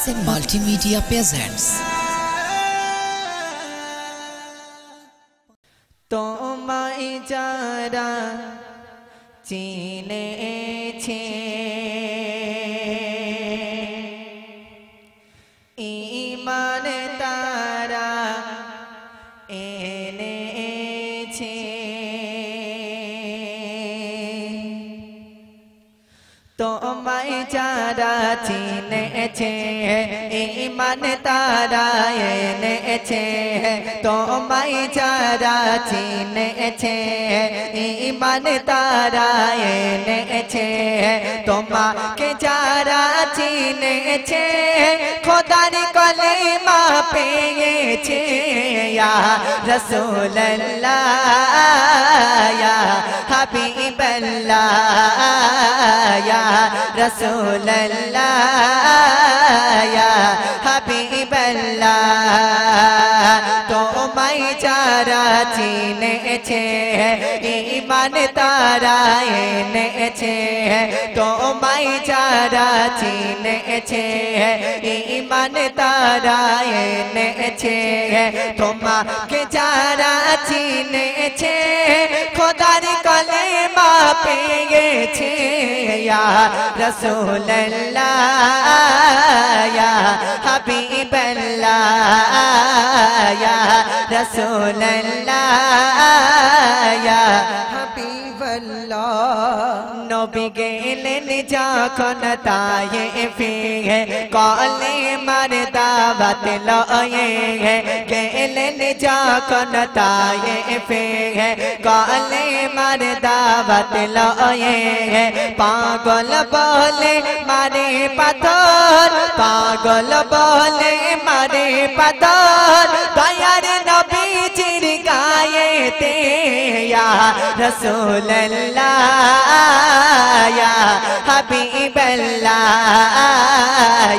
SM multimedia presents. तोमाय जारा चिनेछे ईमान तारा एनेछे तोमाय जारा चिनेछे ईमान तारा एनेछे तोमाय जारा चिनेछे ईमान तारा एनेछे तोमाके जारा चिनेछे खुदार कलेमा पेयेछे या रसूल अल्लाह या हबीब अल्लाह या रसूल अल्लाह या हबीब अल्लाह तोमाय जारा चिनेछे ईमान तारा एनेछे तोमाय जारा चिनेछे ईमान तारा एनेछे तोमाके जारा चिनेछे खुदार कलेमा पेयेछे या रसूल अल्लाह या हबीब अल्लाह या रसूल अल्लाह या हबीब अल्लाह नबी गेलेन जखन ताइफे कलेमार दावत लये गेलेन जखन ताइफे कलेमार दावत लये पागल बोले मारे पाथर पागल बोले मारे पाथर दयार नबीजीर गाएते या रसूल अल्लाह या हबीब अल्लाह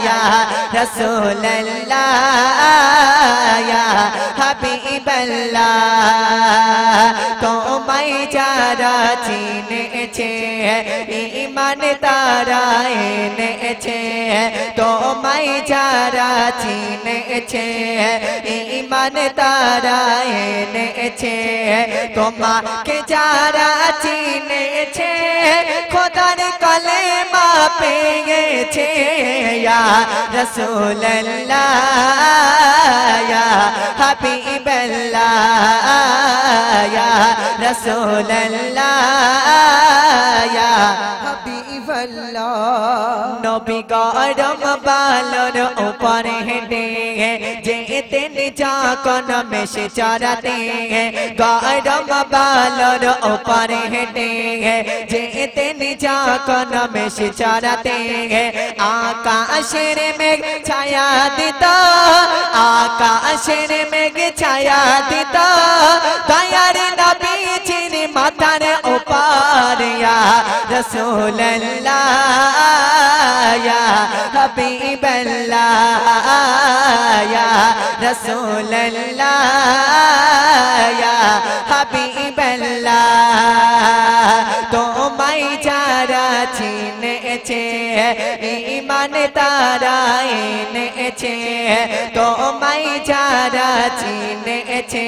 या रसूल अल्लाह या हबीब अल्लाह तोमाय जारा चिनेछे ईमान तारा एनेछे तोमाय जारा चिनेछे ईमान तारा एनेछे तोमाके जारा चिनेछे खुदार कलेमा पेयेछे या रसूल अल्लाह या हबीब अल्लाह या रसूल अल्लाह या हबीब अल्लाह नबी गरम बालोर ऊपर हेटे जेतेन जाकन मेष चराते गरम बालोर ऊपर हेटे जेतेन जाकन मेष चराते आकाशेर मेघ छाया दिता आकाशेर मेघ छाया दिता दयार नबीजीर माथार ऊपर या रसूल अल्लाह या हबीब अल्लाह या रसूल अल्लाह या हबीब अल्लाह तोमाय जारा चिनेछे ईमान तारा एनेछे तोमाय जारा चिनेछे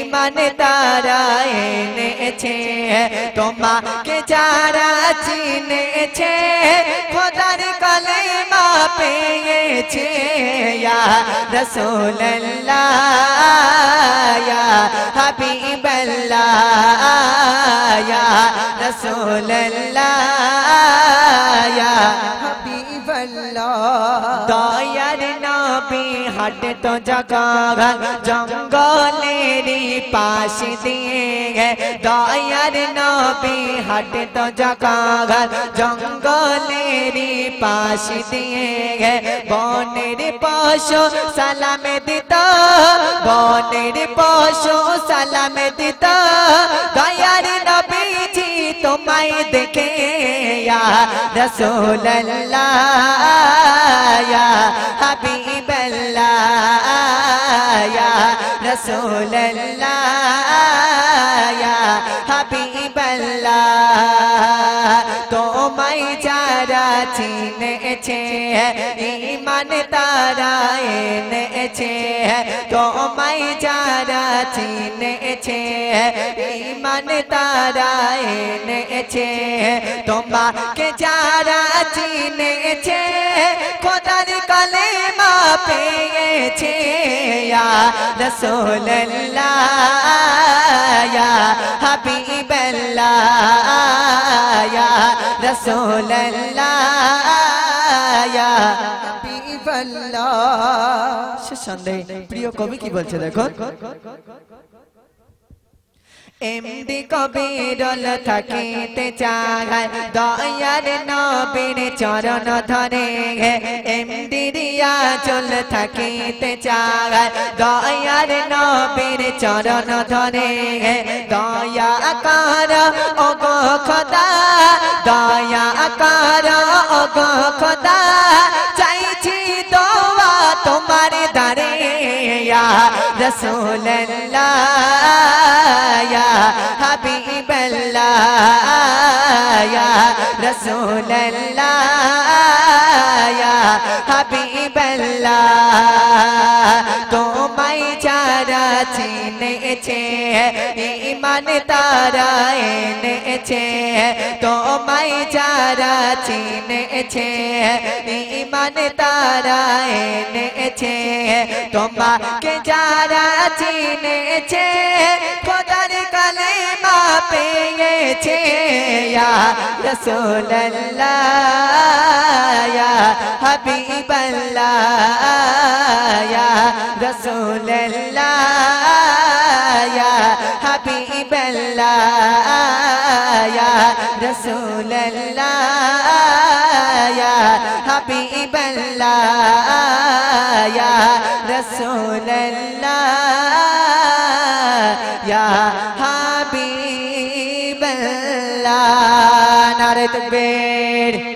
ईमान तारा एनेछे तोमाके जारा चिनेछे खुदार कलेमा पेयेछे या रसूल अल्लाह या हबीब अल्लाह या रसूल अल्लाह या हबीब अल्लाह दयार नबी हटे तो जगह जंगलेरी पास दिए दयार नबी हटे तो जगह जंगलेरी पास दिए बनेर पशु सलाम दिता बनेर पशु सलाम दिता दयार नबीजी तोमाय देखे या रसूल अल्लाह या हबीब अल्लाह या रसूल अल्लाह या हबीब अल्लाह तोमाय जारा जीने छे है ईमान तारा ने छे है तो मैं जारा जीने छे है ईमान तारा ने छे है तो माँ के जारा जीने छे खुदर कले माँ पे छे या रसूल अल्लाह या हबीब अल्लाह या रसूल अल्लाह या हबीब अल्लाह। सुंदर प्रिय कवि की बोलते देखो एमडी कबीरल थकिते चाहाय दयार नबीर चरण धरे एमडी रियाजुल थकिते चाहाय दयार नबीर चरण धरे दया कर ओ गो खुदा दया कर ओ गो खुदा चाइछि दुआ तुम्हारे दारे या रसूल अल्लाह या हबीब अल्लाह या रसूल अल्लाह या हबीब अल्लाह तो मैं चारा जीने छे ईमान तारा ने छे तो मैं चारा जीने छे ईमान तारा ने छे तोमा के जारा जीने छे खुदर कले मापे छे या रसूल अल्लाह या हबीब अल्लाह या रसूल अल्लाह या हबीब अल्लाह या रसूल अल्लाह या हबीब अल्लाह या रसूल अल्लाह या हबीब अल्लाह। नारे तकबीर।